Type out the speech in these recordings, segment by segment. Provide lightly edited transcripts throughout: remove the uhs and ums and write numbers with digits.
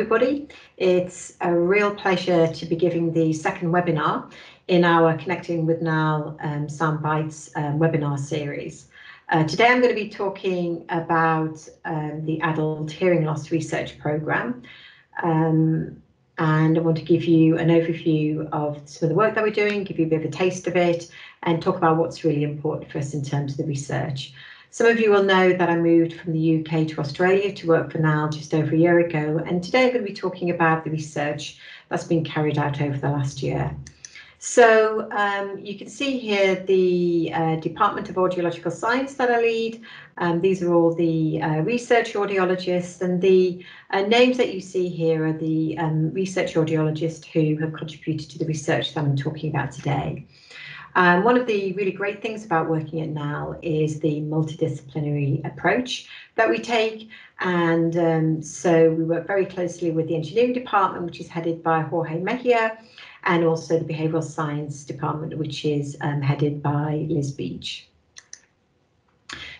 everybody. It's a real pleasure to be giving the second webinar in our Connecting with NAL Soundbites webinar series. Today I'm going to be talking about the Adult Hearing Loss Research Programme, and I want to give you an overview of some of the work that we're doing, give you a bit of a taste of it, and talk about what's really important for us in terms of the research. Some of you will know that I moved from the UK to Australia to work for NAL just over a year ago, and today I'm going to be talking about the research that's been carried out over the last year. So you can see here the Department of Audiological Science that I lead. These are all the research audiologists, and the names that you see here are the research audiologists who have contributed to the research that I'm talking about today. One of the really great things about working at NAL is the multidisciplinary approach that we take, and so we work very closely with the engineering department, which is headed by Jorge Mejia, and also the behavioural science department, which is headed by Liz Beach.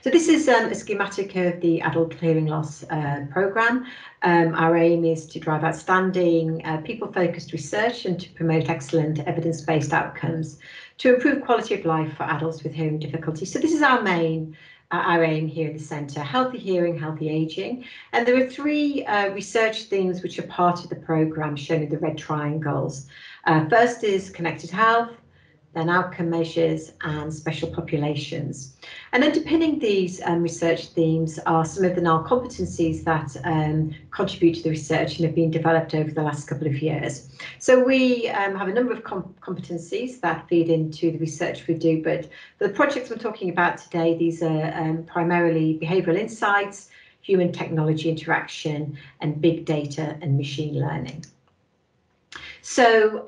So this is a schematic of the Adult Hearing Loss Programme. Our aim is to drive outstanding people-focused research and to promote excellent evidence-based outcomes to improve quality of life for adults with hearing difficulties. So this is our main aim here in the centre: healthy hearing, healthy ageing. And there are three research themes which are part of the programme shown in the red triangles. First is connected health, then outcome measures and special populations. And underpinning these research themes are some of the NAL competencies that contribute to the research and have been developed over the last couple of years. So we have a number of competencies that feed into the research we do, but for the projects we're talking about today, these are primarily behavioural insights, human technology interaction, and big data and machine learning. So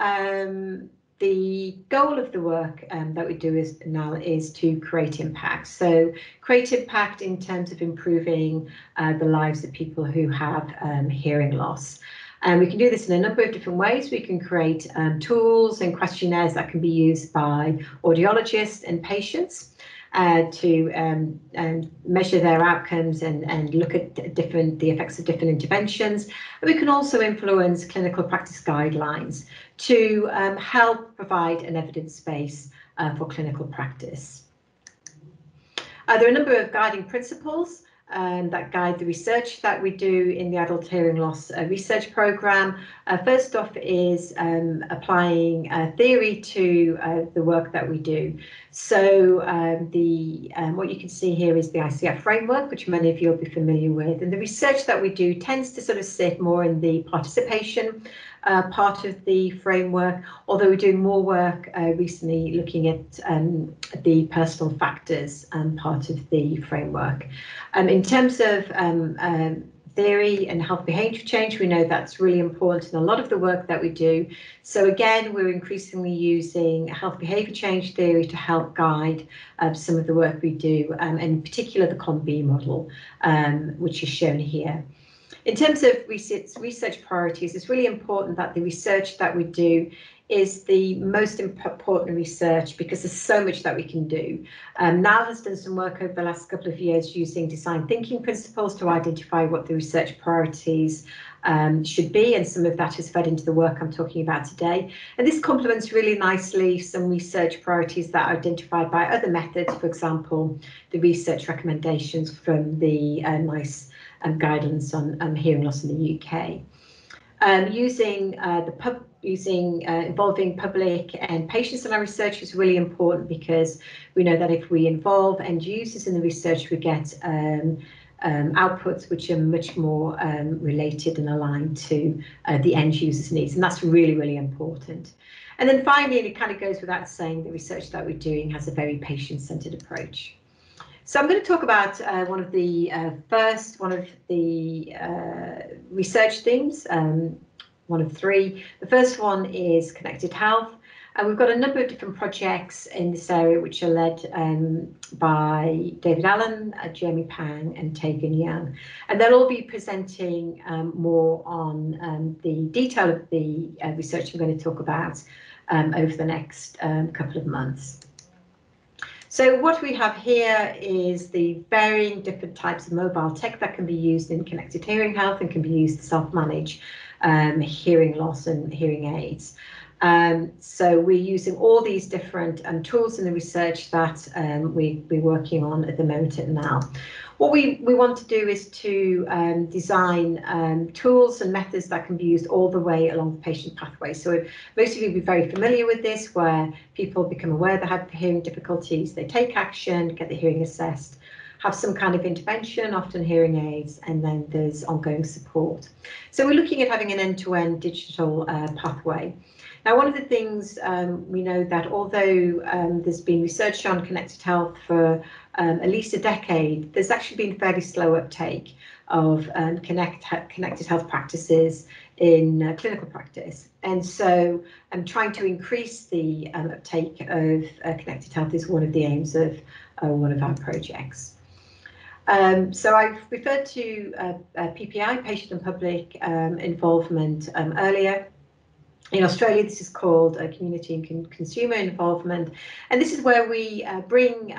the goal of the work that we do is NAL is to create impact. So create impact in terms of improving the lives of people who have hearing loss. And we can do this in a number of different ways. We can create tools and questionnaires that can be used by audiologists and patients to measure their outcomes and look at the effects of different interventions. And we can also influence clinical practice guidelines to help provide an evidence base for clinical practice. There are a number of guiding principles that guide the research that we do in the Adult Hearing Loss Research Programme. First off is applying theory to the work that we do. So what you can see here is the ICF framework, which many of you will be familiar with, and the research that we do tends to sort of sit more in the participation part of the framework, although we're doing more work recently looking at the personal factors part of the framework. In terms of theory and health behaviour change, we know that's really important in a lot of the work that we do. So again, we're increasingly using health behaviour change theory to help guide some of the work we do, and in particular the COM-B model, which is shown here. In terms of research priorities, it's really important that the research that we do is the most important research, because there's so much that we can do. NAL has done some work over the last couple of years using design thinking principles to identify what the research priorities should be, and some of that is fed into the work I'm talking about today. And this complements really nicely some research priorities that are identified by other methods, for example, the research recommendations from the NICE guidance on hearing loss in the UK. Involving public and patients in our research is really important, because we know that if we involve end users in the research, we get outputs which are much more related and aligned to the end user's needs, and that's really, really important. And then finally, and it kind of goes without saying, the research that we're doing has a very patient-centered approach. So I'm going to talk about one of the research themes, one of three. The first one is connected health, and we've got a number of different projects in this area which are led by David Allen, Jeremy Pang and Tegan Young, and they'll all be presenting more on the detail of the research I'm going to talk about over the next couple of months. So what we have here is the varying different types of mobile tech that can be used in connected hearing health and can be used to self-manage hearing loss and hearing aids. So we're using all these different tools in the research that we're working on at the moment at NAL. What we want to do is to design tools and methods that can be used all the way along the patient pathway. So most of you will be very familiar with this, where people become aware they have hearing difficulties, they take action, get the hearing assessed, have some kind of intervention, often hearing aids, and then there's ongoing support. So we're looking at having an end-to-end digital pathway. Now, one of the things we know that although there's been research on connected health for at least a decade, there's actually been fairly slow uptake of connected health practices in clinical practice. And so trying to increase the uptake of connected health is one of the aims of one of our projects. So I've referred to PPI, patient and public involvement earlier. In Australia, this is called community and consumer involvement, and this is where we bring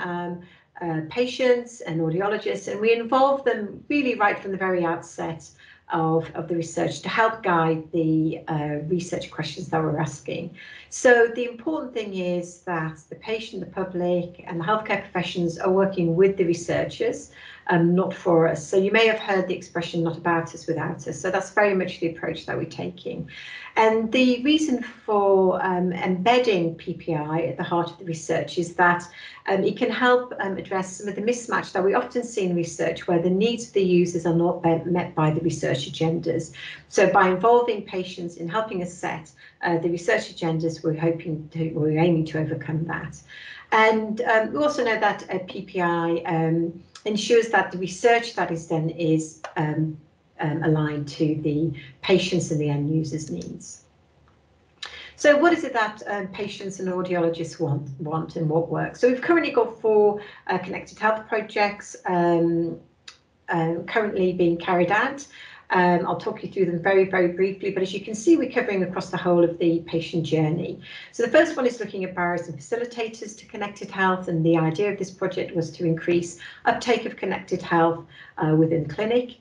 patients and audiologists, and we involve them really right from the very outset of the research to help guide the research questions that we're asking. So the important thing is that the patient, the public, and the healthcare professions are working with the researchers, not for us. So you may have heard the expression, not about us, without us. So that's very much the approach that we're taking. And the reason for embedding PPI at the heart of the research is that it can help address some of the mismatch that we often see in research, where the needs of the users are not met by the research agendas. So by involving patients in helping us set the research agendas, we're aiming to overcome that. And we also know that PPI ensures that the research that is done is aligned to the patients and the end users' needs. So what is it that patients and audiologists want and what works? So we've currently got 4 connected health projects currently being carried out. I'll talk you through them very, very briefly, but as you can see, we're covering across the whole of the patient journey. So the first one is looking at barriers and facilitators to connected health, and the idea of this project was to increase uptake of connected health within the clinic.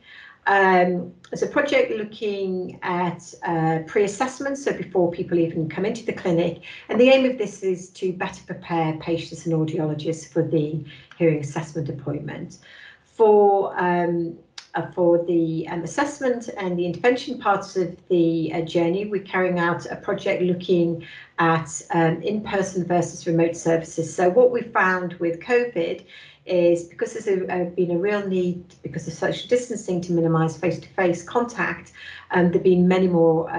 There's a project looking at pre-assessment, so before people even come into the clinic, and the aim of this is to better prepare patients and audiologists for the hearing assessment appointment. For the assessment and the intervention parts of the journey, we're carrying out a project looking at in-person versus remote services. So what we found with COVID is, because there's been a real need, because of social distancing, to minimise face-to-face contact, there have been many more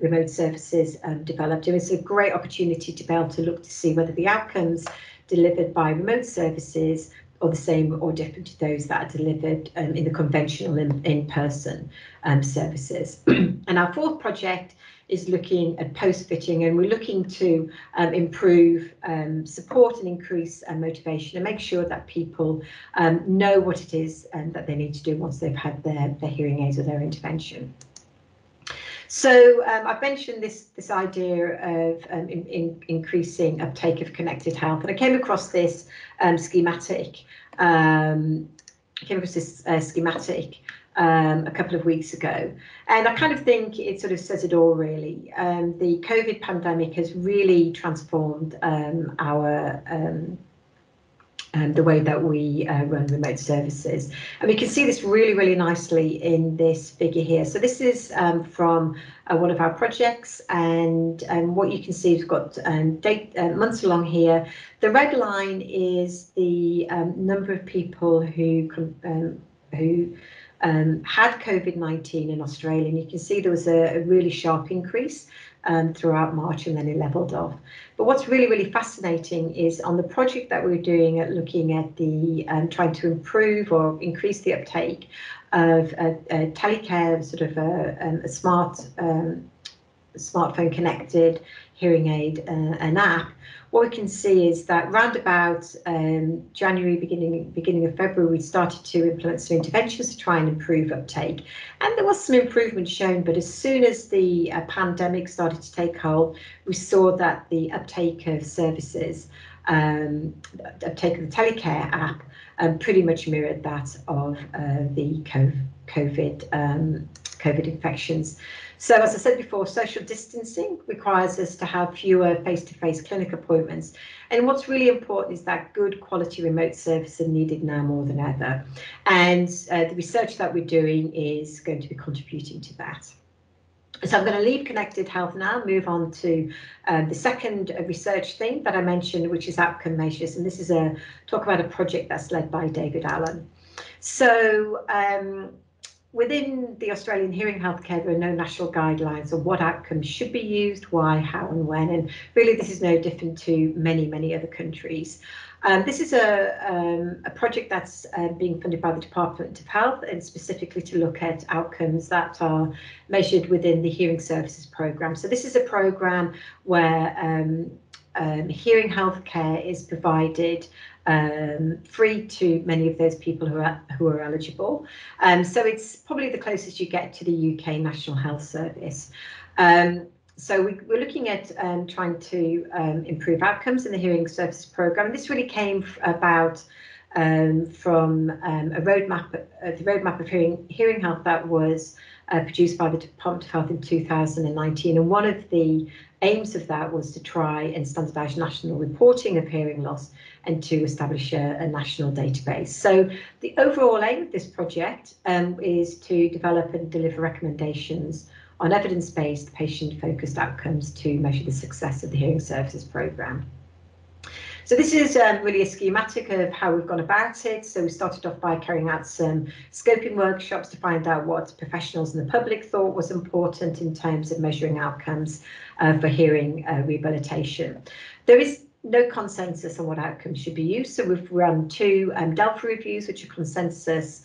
remote services developed. And it's a great opportunity to be able to look to see whether the outcomes delivered by remote services or the same or different to those that are delivered in the conventional in-person services. And our 4th project is looking at post-fitting, and we're looking to improve support and increase motivation and make sure that people know what it is that they need to do once they've had their hearing aids or their intervention. So I've mentioned this idea of increasing uptake of connected health, and I came across this schematic a couple of weeks ago, and I kind of think it sort of says it all, really. The COVID pandemic has really transformed the way that we run remote services. And we can see this really, really nicely in this figure here. So this is from one of our projects, and what you can see is we've got months along here. The red line is the number of people who had COVID-19 in Australia, and you can see there was a really sharp increase throughout March, and then it levelled off. But what's really, really fascinating is on the project that we're doing at looking at the trying to improve or increase the uptake of telecare, sort of a smartphone connected hearing aid and app. What we can see is that round about January, beginning of February, we started to implement some interventions to try and improve uptake. And there was some improvement shown, but as soon as the pandemic started to take hold, we saw that the uptake of services uptake of the telecare app pretty much mirrored that of the COVID infections. So as I said before, social distancing requires us to have fewer face-to-face clinic appointments. And what's really important is that good quality remote services are needed now more than ever. And the research that we're doing is going to be contributing to that. So I'm going to leave Connected Health now, move on to the second research theme that I mentioned, which is outcome measures. And this is a talk about a project that's led by David Allen. So within the Australian hearing healthcare, there are no national guidelines on what outcomes should be used, why, how and when. And really, this is no different to many, many other countries. This is a project that's being funded by the Department of Health, and specifically to look at outcomes that are measured within the hearing services program. So this is a program where hearing healthcare is provided free to many of those people who are eligible. So it's probably the closest you get to the UK National Health Service. So we're looking at trying to improve outcomes in the hearing services program. This really came about from a roadmap, the roadmap of hearing health that was produced by the Department of Health in 2019. And one of the aims of that was to try and standardise national reporting of hearing loss and to establish a national database. So the overall aim of this project is to develop and deliver recommendations on evidence-based, patient-focused outcomes to measure the success of the hearing services program. So this is really a schematic of how we've gone about it. So we started off by carrying out some scoping workshops to find out what professionals and the public thought was important in terms of measuring outcomes for hearing rehabilitation. There is no consensus on what outcomes should be used. So we've run two DELF reviews, which are consensus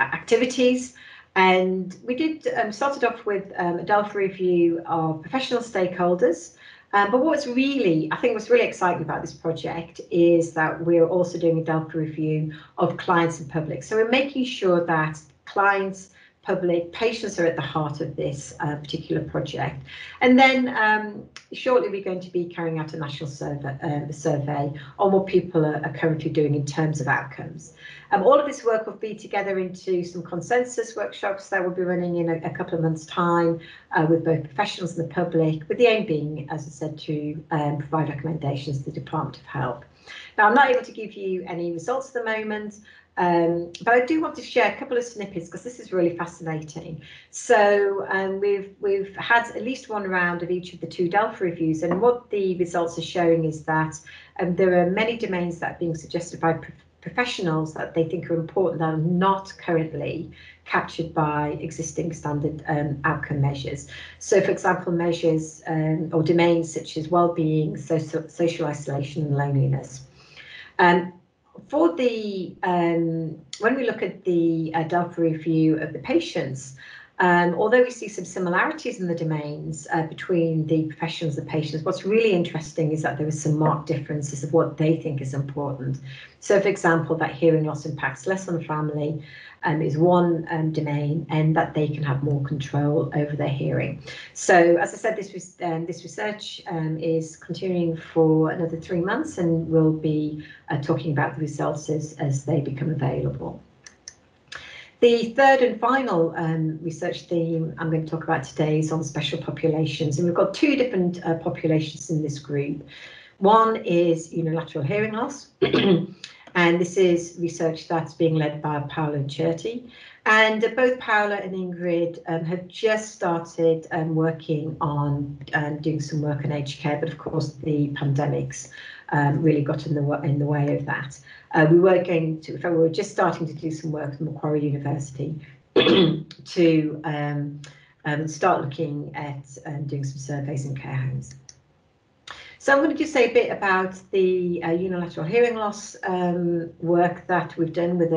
activities. And we did started off with a DELF review of professional stakeholders. But what's really, I think what's really exciting about this project is that we're also doing a DELF review of clients and public. So we're making sure that clients, public, patients are at the heart of this particular project. And then shortly we're going to be carrying out a national survey on what people are currently doing in terms of outcomes. All of this work will be together into some consensus workshops that will be running in a couple of months' time with both professionals and the public, with the aim being, as I said, to provide recommendations to the Department of Health. Now, I'm not able to give you any results at the moment, but I do want to share a couple of snippets because this is really fascinating. So we've had at least one round of each of the two DELF reviews, and what the results are showing is that there are many domains that are being suggested by professionals that they think are important that are not currently captured by existing standard outcome measures. So, for example, measures or domains such as well-being, social isolation and loneliness. For the when we look at the DELF review of the patients, although we see some similarities in the domains between the professionals and patients, what's really interesting is that there is some marked differences of what they think is important. So, for example, that hearing loss impacts less on the family is one domain, and that they can have more control over their hearing. So, as I said, this research is continuing for another 3 months, and we'll be talking about the results as they become available. The third and final research theme I'm going to talk about today is on special populations, and we've got two different populations in this group. One is unilateral hearing loss, and this is research that's being led by Paola Cherti. And both Paola and Ingrid have just started working on doing some work on aged care, but of course the pandemic's really got in the way of that. We were just starting to do some work at Macquarie University to start looking at doing some surveys in care homes. So I'm going to just say a bit about the unilateral hearing loss work that we've done with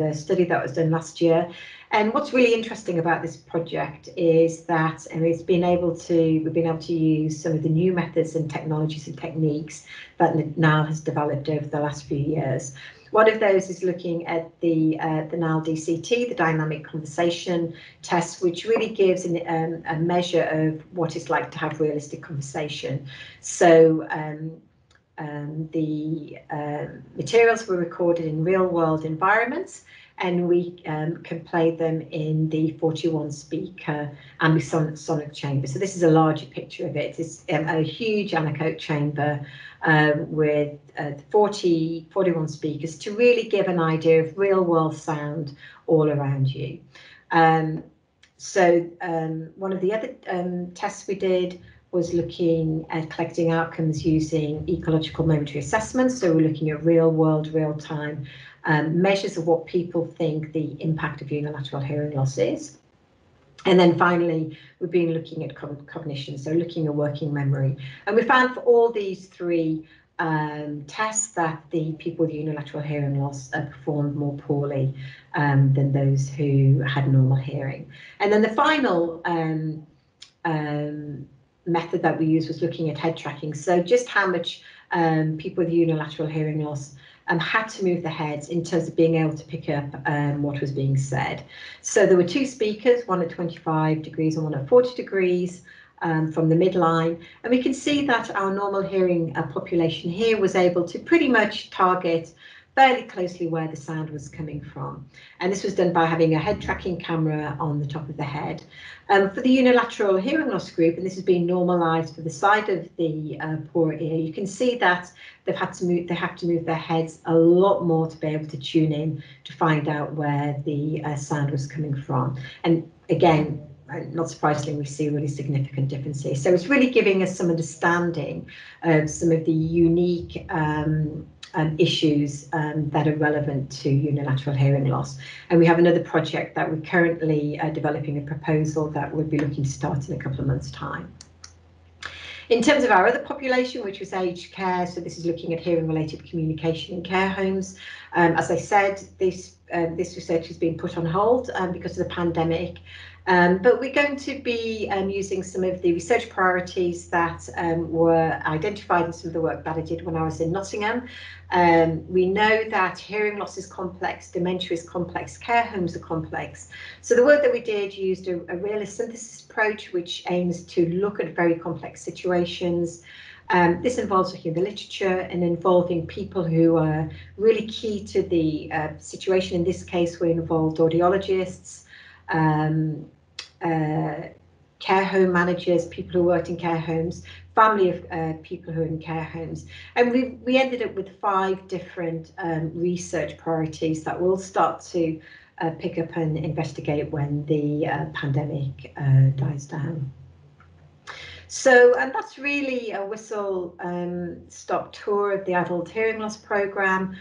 a study that was done last year. And what's really interesting about this project is that we've been able to use some of the new methods and technologies and techniques that NAL has developed over the last few years. One of those is looking at the NAL-DCT, the Dynamic Conversation Test, which really gives a measure of what it's like to have realistic conversation. So the materials were recorded in real-world environments, and we can play them in the 41-speaker ambisonic chamber. So this is a larger picture of it. It's a huge anechoic chamber with 41 speakers to really give an idea of real-world sound all around you. One of the other tests we did was looking at collecting outcomes using ecological momentary assessments. So we're looking at real-world, real-time measures of what people think the impact of unilateral hearing loss is. And then finally, we've been looking at cognition, so looking at working memory. And we found for all these three tests that the people with unilateral hearing loss performed more poorly than those who had normal hearing. And then the final method that we used was looking at head tracking. So just how much people with unilateral hearing loss had to move their heads in terms of being able to pick up what was being said. So there were two speakers, one at 25 degrees and one at 40 degrees from the midline. And we can see that our normal hearing population here was able to pretty much target fairly closely where the sound was coming from. And this was done by having a head tracking camera on the top of the head. For the unilateral hearing loss group, and this has been normalized for the side of the poor ear, you can see that they have to move their heads a lot more to be able to tune in to find out where the sound was coming from. And again, not surprisingly, we see really significant differences. So it's really giving us some understanding of some of the unique issues that are relevant to unilateral hearing loss. And we have another project that we're currently developing a proposal that we'll be looking to start in a couple of months' time. In terms of our other population, which was aged care, so this is looking at hearing-related communication in care homes. As I said, this research has been put on hold because of the pandemic. But we're going to be using some of the research priorities that were identified in some of the work that I did when I was in Nottingham. We know that hearing loss is complex, dementia is complex, care homes are complex. So the work that we did used a realist synthesis approach, which aims to look at very complex situations. This involves looking at the literature and involving people who are really key to the situation. In this case, we involved audiologists, care home managers, people who worked in care homes, family of people who are in care homes. And we ended up with 5 different research priorities that we'll start to pick up and investigate when the pandemic dies down. So, and that's really a whistle-stop tour of the adult hearing loss programme.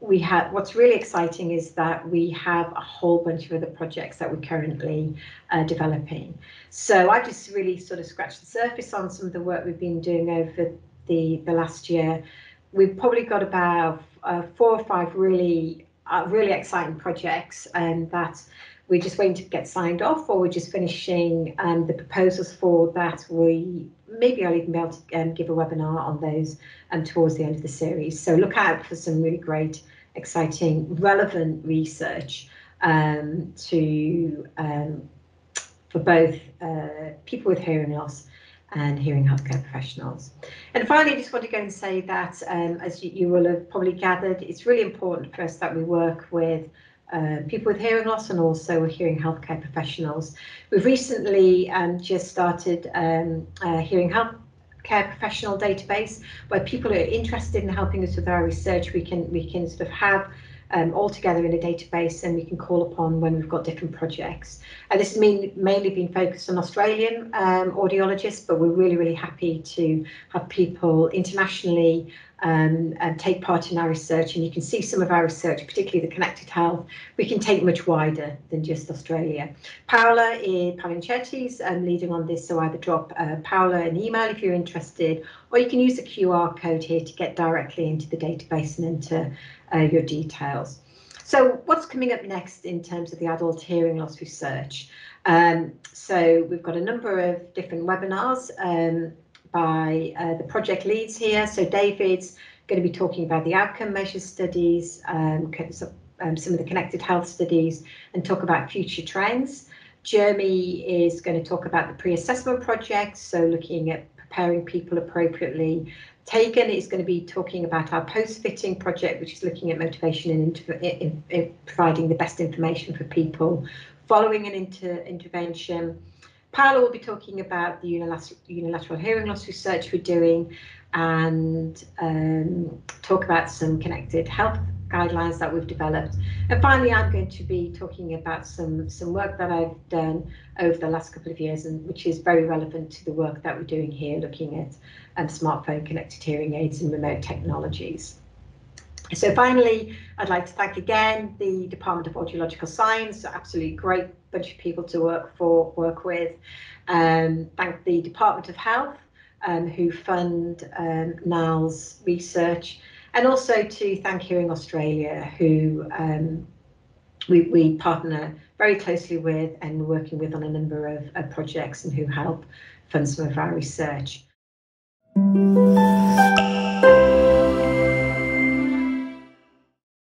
We have, what's really exciting is that we have a whole bunch of other projects that we're currently developing. So I've just really sort of scratched the surface on some of the work we've been doing over the last year. We've probably got about 4 or 5 really exciting projects that we're just waiting to get signed off, or we're just finishing the proposals for that. Maybe I'll even be able to give a webinar on those towards the end of the series. So look out for some really great, exciting, relevant research for both people with hearing loss and hearing healthcare professionals. And finally, I just want to go and say that, as you will have probably gathered, it's really important for us that we work with people with hearing loss and also hearing healthcare professionals. We've recently just started a hearing healthcare professional database where people who are interested in helping us with our research, we can sort of have all together in a database, and we can call upon when we've got different projects. And this has mainly been focused on Australian audiologists, but we're really happy to have people internationally take part in our research. And you can see some of our research, particularly the connected health, we can take much wider than just Australia. Paola Palinchetti is leading on this, so either drop Paola an email if you're interested, or you can use the QR code here to get directly into the database and enter your details. So what's coming up next in terms of the adult hearing loss research? So we've got a number of different webinars by the project leads here. So David's going to be talking about the outcome measure studies, some of the connected health studies, and talk about future trends. Jeremy is going to talk about the pre-assessment project, so looking at preparing people appropriately. Tegan is going to be talking about our post-fitting project, which is looking at motivation and providing the best information for people following an intervention. Paola will be talking about the unilateral hearing loss research we're doing, and talk about some connected health guidelines that we've developed. And finally, I'm going to be talking about some work that I've done over the last couple of years, and which is very relevant to the work that we're doing here, looking at smartphone connected hearing aids and remote technologies. So finally, I'd like to thank again the Department of Audiological Science, absolutely great bunch of people to work with. Thank the Department of Health, who fund NAL's research, and also to thank Hearing Australia, who we partner very closely with and we're working with on a number of projects and who help fund some of our research.